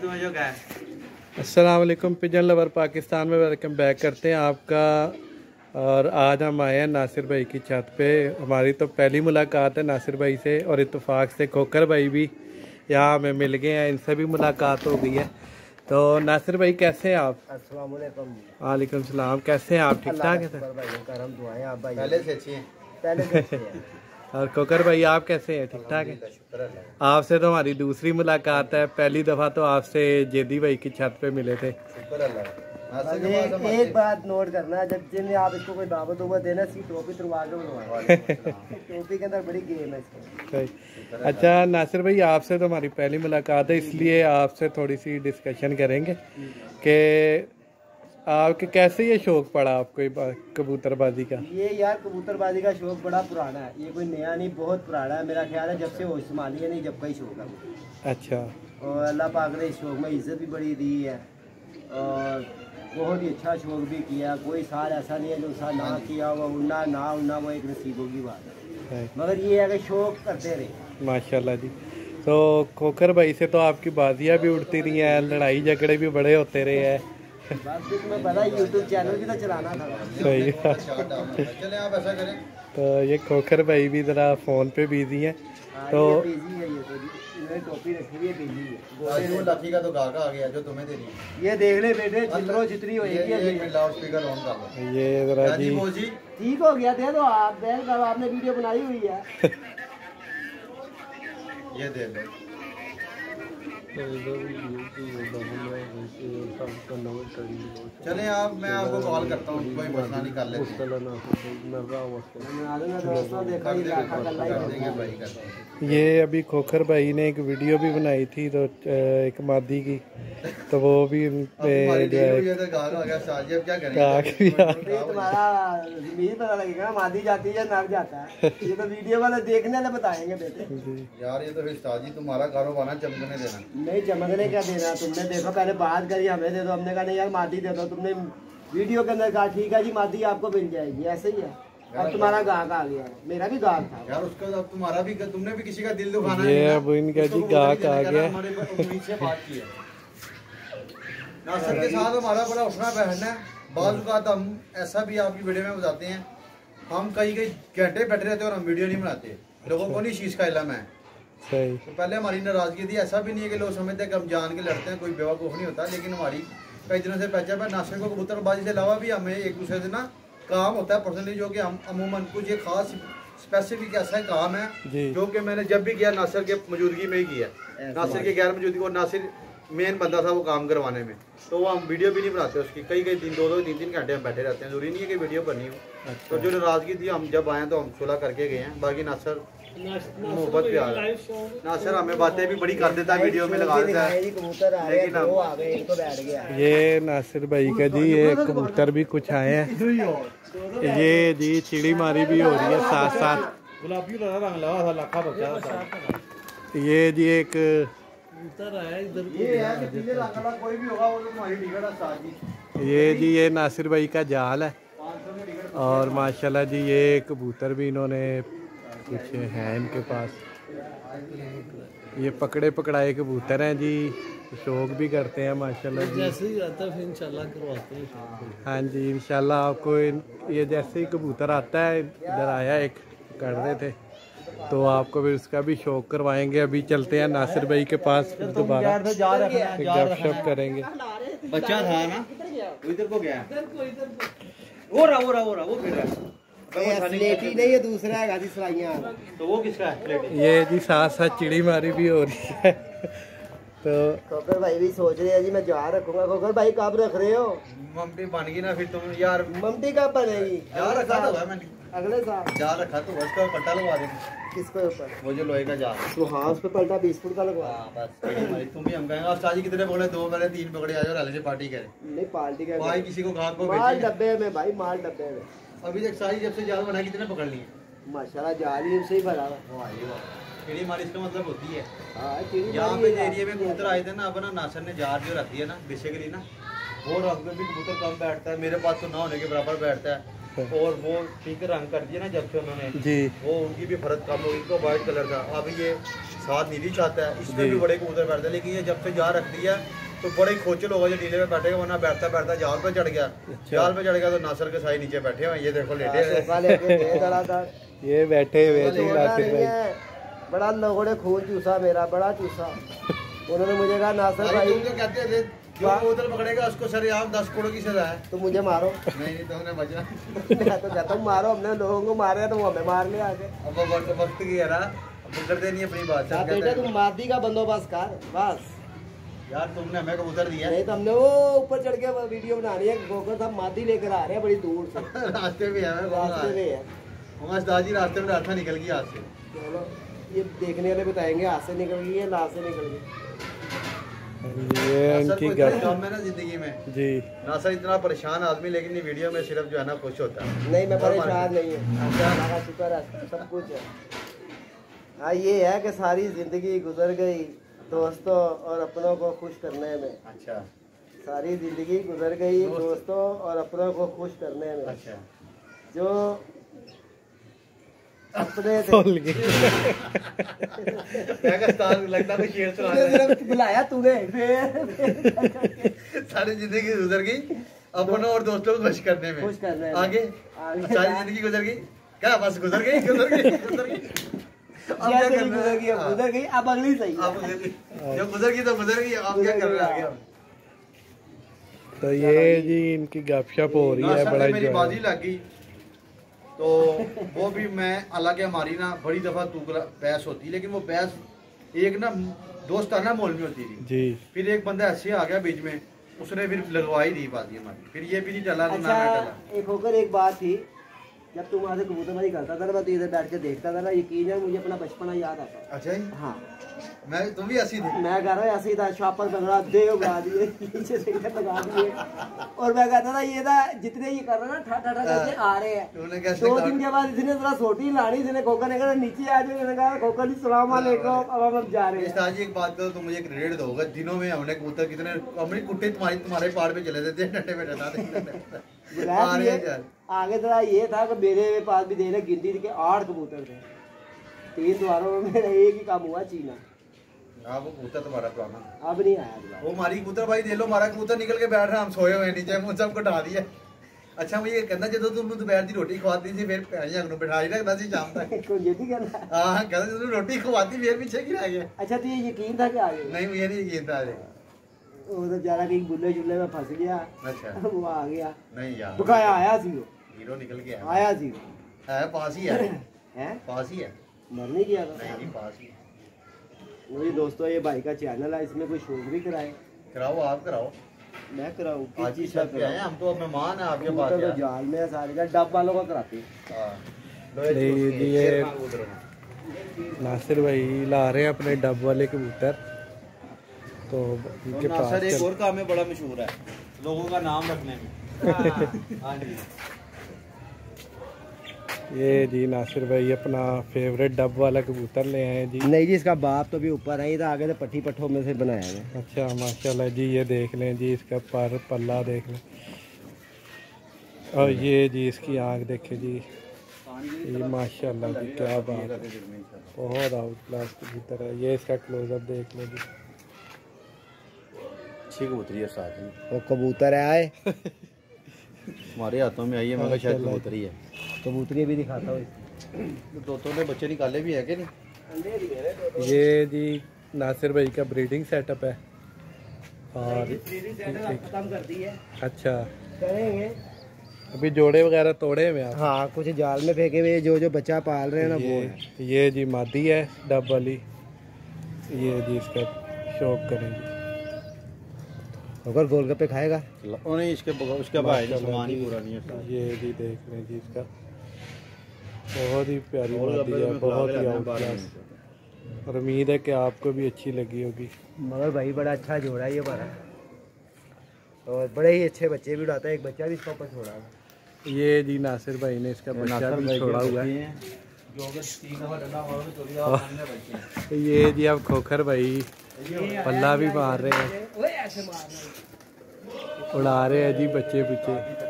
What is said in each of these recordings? अस्सलाम वालेकुम, pigeon lover Pakistan में वेलकम बैक करते हैं आपका। और आज हम आए हैं नासिर भाई की छत पे। हमारी तो पहली मुलाकात है नासिर भाई से, और इत्तेफाक से खोखर भाई भी यहाँ हमें मिल गए हैं, इनसे भी मुलाकात हो गई है। तो नासिर भाई कैसे हैं आप? अस्सलाम वालेकुम। वालेकुम सलाम। कैसे हैं आप? ठीक ठाक है सर। पहले से अच्छी हैं। और खोखर भाई आप कैसे हैं? ठीक ठाक है। आपसे तो हमारी दूसरी मुलाकात है, पहली दफ़ा तो आपसे जेदी भाई की छत पे मिले थे। एक बात नोट करना, जब जिन आप इसको कोई दावत हुआ देना, इसकी टोपी तुरवा के बनवाएं, टोपी के अंदर बड़ी गेम है इसकी। अच्छा नासिर भाई, आपसे तो हमारी पहली मुलाकात है, इसलिए आपसे थोड़ी सी डिस्कशन करेंगे कि आपके कैसे ये शौक पड़ा आपको कबूतरबाजी का? ये यार कबूतरबाजी का शौक बड़ा पुराना है, ये कोई नया नहीं, बहुत पुराना है। मेरा ख्याल है जब से होश संभाली है नहीं, जब का ही शौक है। अच्छा। और अल्लाह पाक ने इस शौक में इज्जत भी बड़ी दी है, और बहुत ही अच्छा शौक भी किया। कोई साल ऐसा नहीं है जो साल ना किया हुआ। उड़ना ना उड़ना वो एक नसीबों की बात है, मगर ये है कि शौक करते रहे। माशाल्लाह जी। तो खोखर भाई से तो आपकी बाजियाँ भी उड़ती रही हैं, लड़ाई झगड़े भी बड़े होते रहे हैं। मैं बड़ा YouTube चैनल भी तो चलाना था। सही बात। चलें आप ऐसा करें। तो ये खोखर भाई भी जरा फोन पे बिजी हैं। तो बिजी है ये, तो इन्होंने टोपी रखी हुई है, बिजी है। वो लाठी का तो गागा आ गया जो तुम्हें देनी है। ये देख ले बेटे, चिल्लो जितनी होएगी। ये लाउड स्पीकर ऑन कर लो। ये जरा जी ठीक हो गया, दे दो आप। बैल का आपने वीडियो बनाई हुई है, ये दे दो। चले आप, मैं आपको कॉल करता हूँ, कोई मसला नहीं कर लेते। ये अभी खोखर भाई ने एक वीडियो भी बनाई थी तो एक मादी की, तो वो भी मादी जाती है नाक जाता है। ये तो वीडियो वाला देखने वाले बताएंगे बेटे। यार ये तो उस्ताद तुम्हारा कारोबार चमकने देना नहीं, चमकने क्या देना। तुमने देखो पहले बात करी, हमें दे दो, हमने कहा नहीं यार मादी दे दो। तुमने वीडियो के अंदर कहा ठीक है जी मादी आपको मिल जाएगी, ऐसे ही है। अब तुम्हारा गाहक आ गया, मेरा भी गाहक था यार उसका। अब तुम्हारा भी, तुमने भी किसी का दिल दुखाना है। अब इनका जी गाहक आ गया। हमारे उम्मीद से बात की है नासिर के साथ, हमारा बड़ा उठना बैठना है। बाज़ हम ऐसा भी आपकी वीडियो में बताते हैं, हम कई कई घंटे बैठे रहते और हम वीडियो नहीं बनाते, लोगों को नहीं शीश का इलम है। सही। तो पहले हमारी नाराजगी थी, ऐसा भी नहीं है कि लोग समझते हैं कि हम जान के लड़ते हैं, कोई बेवकूफ़ नहीं होता। लेकिन हमारी कई दिनों से पहचान है। नासिर को कबूतरबाजी के अलावा भी हमें एक दूसरे से ना काम होता है पर्सनली, जो कि हम अमूमन कुछ एक खास स्पेसिफिक ऐसा काम है जो कि मैंने जब भी किया नासिर के मौजूदगी में ही किया, नासिर के गैर मौजूदगी। और नासिर मेन बंदा था वो काम करवाने में, तो वो हम वीडियो भी नहीं बनाते उसकी। कई कई दिन, 2-3 घंटे हम बैठे रहते हैं, जरूरी नहीं है कि वीडियो बनी हो। तो जो नाराज़गी थी हम जब आए तो हम सुलह करके गए हैं। बाकी नासिर मोहब्बत प्यार नासिर हमें बातें भी बड़ी कर देता है, वीडियो में लगा देता है। लेकिन हम ये नासिर भाई का जी, ये कबूतर भी कुछ आए हैं। ये जी चिड़ी मारी भी हो रही है साथ साथ। ये जी एक ये जी ये नासिर भाई का जाल है। और माशाल्लाह जी ये कबूतर भी इन्होंने कुछ हैं इनके पास। ये पकड़े पकड़ाए कबूतर हैं जी, शौक भी करते हैं माशाल्लाह जी। जैसे ही आता है फिर इंशाल्लाह करवाते हैं। हाँ जी इंशाल्लाह आपको ये जैसे ही कबूतर आता है, इधर आया एक कर रहे थे तो आपको फिर उसका भी शौक करवाएंगे। अभी चलते हैं नासिर भाई के पास, फिर दोबारा गपशप करेंगे। बच्चा था ना इधर को गया, वो रहा वो रहा वो रहा वो फिर नहीं है दूसरा है गाजी सलाइयाँ, तो वो किसका है? ये जी साथ साथ चिड़ी मारी भी हो रही है। तो खोखर भाई भी सोच रहे हैं जी मैं जा रखूंगा। खोखर भाई कब रख रहे हो? मम्मी बनेगी ना फिर तुम यार। मम्मी कब बनेगी? जा रखा तो है मैंने अगले साल, जा रखा तो उसका पलटा लगवा देंगे। किसको ऊपर? वो जो लोहे का जाल। तो हाँ उस पर पलटा 20 फुट का लगवा। बस तुम भी हम कहेंगे उस्ताद जी कितने बोले, 2 पहले 3 पकड़े आ जाओ रैली से पार्टी करें। नहीं पार्टी करें भाई, किसी को घाट को माल डब्बे में भाई, माल डब्बे में। अभी तक सारी जब से जाल बना कितने पकड़ लिए? माशाल्लाह जाल ही उनसे ही भरा हुआ। चिड़ी मारी इसका मतलब होती है। यहाँ पे एरिया में कबूतर आए थे ना, अब ना नासिर ने जाल जो रखी है ना बेसिकली ना, वो रख में भी कबूतर कम बैठता है, मेरे पास तो ना होने के बराबर बैठता है। है। और वो पीकर रंग कर दिया ना जब से उन्होंने जी, वो उनकी भी फर्क कम हो गई। तो वाइट कलर था, अब ये साथ नीली चाहता है, इसमें भी बड़े कबूतर बैठते हैं। लेकिन ये जब से जहाँ रख दिया तो बड़ा ही खोचल होगा जो डीले में बैठेगा, वरना बैठता बैठता जाल पे चढ़ गया। जाल पे चढ़ गया तो नासिर कसाई नीचे बैठे हुए, ये देखो लेटे ये बैठे हुए। बड़ा लोगों खून चूसा, मेरा बड़ा चूसा। उन्होंने मुझे कहा नासिर भाई तो कहते थे जो उधर पकड़ेगा उसको सर आप 10 करोड़ की सजा है, तो मुझे मारो। नहीं तो हमने बचा मैं तो कहता हूँ मारो, हमने लोगों को मारे तो वो हमें मारने आ गए। अब वक्त की है ना, पकड़ते नहीं अपनी बात। बेटा तुम मादी का बंदोबस्त कर बस। यार तुमने हमें कबूतर दिया, नहीं तो हमने वो ऊपर चढ़ के वीडियो बनानी है। खोखर साहब मादी लेकर आ रहे हैं बड़ी दूर से रास्ते में है, रास्ते में है हमारे दादी, रास्ते में रास्ता निकल गई हाथ से। चलो ये देखने वाले बताएंगे हाथ से निकल गई है लाश से निकल गई। मैंने जिंदगी में जी नासिर इतना परेशान आदमी, लेकिन ये वीडियो में सिर्फ जो है ना खुश होता है। नहीं मैं परेशान नहीं हूँ, शुक्र है सब कुछ है। हाँ ये है कि सारी जिंदगी गुजर गई दोस्तों और अपनों को खुश करने में। अच्छा सारी जिंदगी गुजर गई दोस्तों और अपनों को खुश करने में। अच्छा जो बुलाया तूने सारी जिंदगी गुजर गई अपनों और दोस्तों को खुश करने में, खुश करने में। आगे सारी जिंदगी गुजर गई क्या, बस गुजर गई गुजर गई गुजर गई। अब क्या कर रहे हैं, गुजर गई अब अगली सही, जब गुजर गई तो गुजर गई। आप क्या कर रहे हैं आगे? तो ये जी इनकी गपशप हो रही है, बड़ा मेरी बाजी लग गई तो वो भी मैं अलग है। हमारी ना बड़ी दफा टुकड़ा बहस होती, लेकिन वो बहस एक ना दोस्ताना माहौल में होती थी जी। फिर एक बंदा ऐसे आ गया बीच में, उसने फिर लगवाई दी बाजी हमारी, फिर ये भी नहीं टला तो ना टला। एक होकर एक बात थी, जब तुम वहाँ से कबूतर में निकलता था ना मैं तो इधर बैठ के देखता था ना, यकीन है मुझे अपना बचपना याद आता। अच्छा ही? हाँ मैं तुम भी ऐसी थी, मैं कह रहा हूँ ऐसी था, छापर बंगड़ा दे उगा दिए नीचे से लगा दिए। और मैं कहता था ये ना जितने ये कर रहे ना ठा ठा करके आ रहे हैं, 2 दिन के बाद इसने जरा सोटी लानी, जिन्हें खोखर ने कहा नीचे आ जाए, कहा खोखर जी सलाम वालेकुम, अब हम जा रहे हैं। एक बात करो तुम मुझे क्रेडिट दोगे, दिनों में हमने कबूतर कितने हमने कुट्टे तुम्हारे पहाड़ पे चले देते डंडे में डटा आगे। तो ये था कि मेरे पास भी देख रहे गिनती के 8 कबूतर थे, 3 द्वारों में मेरा एक ही काम हुआ चीना। वो कबूतर तुम्हारा पुराना अब नहीं आया, वो हमारी कबूतर भाई दे लो, हमारा कबूतर निकल के बैठ रहा, हम सोए हुए नीचे, हम सबको उठा दिया। अच्छा मुझे ये कहना जो तुम दोपहर की रोटी खवाती थी फिर अगनू बैठा ही रखना सी शाम तक, ये भी कहना हाँ कहना रोटी खवाती फिर पीछे गिरा गया। अच्छा तो ये यकीन था कि आगे नहीं, मुझे नहीं यकीन था आगे वो तो जाना कहीं बुल्ले जुल्ले में फंस गया। अच्छा वो आ गया नहीं यार बुकाया आया जीरो हीरो निकल के आया जीरो है पास ही है हैं पास ही है मरने गया था नहीं पास ही है। वही दोस्तों ये भाई का चैनल है, इसमें कोई शोध भी कराए कराओ आप कराओ मैं कराऊँ आज ही सब कराए, हम तो मेहमान है आपके पास तो जाल में सारे का डब वालों का कराते। नासिर भाई ला रहे हैं अपने डब वाले कबूतर। तो नासिर एक और काम में बड़ा मशहूर है, लोगों का नाम रखने में। हाँ जी ये जी नासिर भाई अपना फेवरेट डब वाला कबूतर ले आए जी। नहीं जी इसका बाप तो भी ऊपर है, आगे से पट्टी पट्ठों में से बनाया है। अच्छा माशाल्लाह जी ये देख लें जी, इसका पर पल्ला देख लें और ये जी इसकी आँख देखे जी, ये माशाल्लाह जी क्या बात है, बहुत आउट क्लास कबूतर है। ये इसका क्लोजअप देख लें जी, अच्छी कबूतरी है साथ में, वो कबूतर आए हमारे हाथों में आई है, मगर शायद कबूतरी है। कबूतरी भी दिखाता हूँ, दोस्तों ने बच्चे निकाले भी है कि नहीं। ये जी नासिर भाई का ब्रीडिंग सेटअप है और खत्म कर दी है। अच्छा करेंगे अभी जोड़े वगैरह तोड़े हुए हैं। हाँ कुछ जाल में फेंके हुए, जो जो बच्चा पाल रहे हैं ना वो। ये जी मादी है डब वाली, ये जी इसका शौक करेंगे। अगर गोलगप्पे खाएगा ओ नहीं इसके उसका भाई सामान ही पूरा नहीं है। ये जी देख लें जी, इसका बहुत ही प्यारी मादी है, बहुत ही आउट क्लास, और उम्मीद है कि आपको भी अच्छी लगी होगी। मगर भाई बड़ा अच्छा जोड़ा है ये हमारा, और बड़े ही अच्छे बच्चे भी उड़ाता है, एक बच्चा भी इसका ऊपर छोड़ा है। ये जी नासिर भाई ने इसका बच्चा भी छोड़ा हुआ है। ये जी अब खोखर भाई पल्ला भी मार रहे हैं, उड़ा रहे हैं जी बच्चे पीछे।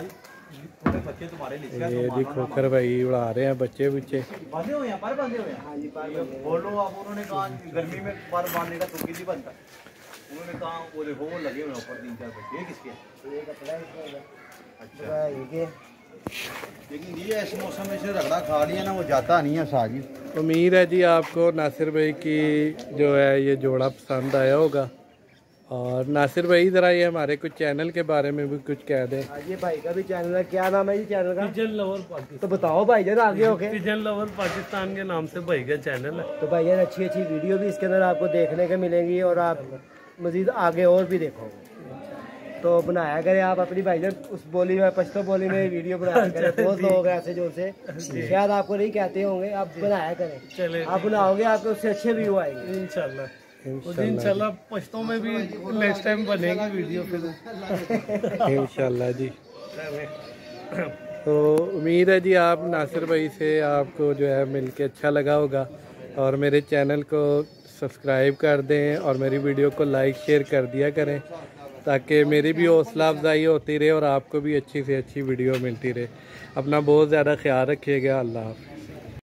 ये जी खोखर भाई उड़ा रहे हैं बच्चे बच्चे बांधे हुए हैं, पर बांधे हुए हैं। बोलो आप, उन्होंने कहा गर्मी में पर बांधने का तुकी नहीं बनता। उन्होंने कहा वो देखो वो लगे हुए ऊपर 3-4 बच्चे। ये किसके? अच्छा ये, लेकिन ये इस मौसम में से रगड़ा खा लिया ना, वो जाता नहीं है साजिद। उम्मीद है जी आपको नासिर भाई की जो है ये जोड़ा पसंद आया होगा। और नासिर भाई ज़रा ये हमारे कुछ चैनल के बारे में भी कुछ कह दें। ये भाई का भी चैनल है, क्या नाम है ये चैनल का? Pigeon lover Pakistan. तो बताओ भाई जान आगे हो गए। पिजन लवर पाकिस्तान के नाम से भाई का चैनल है। तो भाई जान अच्छी अच्छी वीडियो भी इसके अंदर आपको देखने को मिलेंगी और आप मज़ीद आगे और भी देखोगे। तो बनाया करें आप अपनी भाई जान उस बोली में, पश्तो बोली में वीडियो बनाया करें। बहुत लोग ऐसे जो से शायद आपको नहीं कहते होंगे, आप बनाया करें। आप बनाओगे आपको उससे अच्छे व्यू आएंगे इंशाल्लाह। इंशाल्लाह पश्तो में भी नेक्स्ट टाइम बनेगी वीडियो फिर इंशाल्लाह जी। तो उम्मीद है जी आप नासिर भाई से आपको जो है मिलके अच्छा लगा होगा। और मेरे चैनल को सब्सक्राइब कर दें और मेरी वीडियो को लाइक शेयर कर दिया करें, ताकि मेरी भी हौसला अफजाई होती रहे और आपको भी अच्छी से अच्छी वीडियो मिलती रहे। अपना बहुत ज़्यादा ख्याल रखिएगा। अल्लाह हाफ़िज़।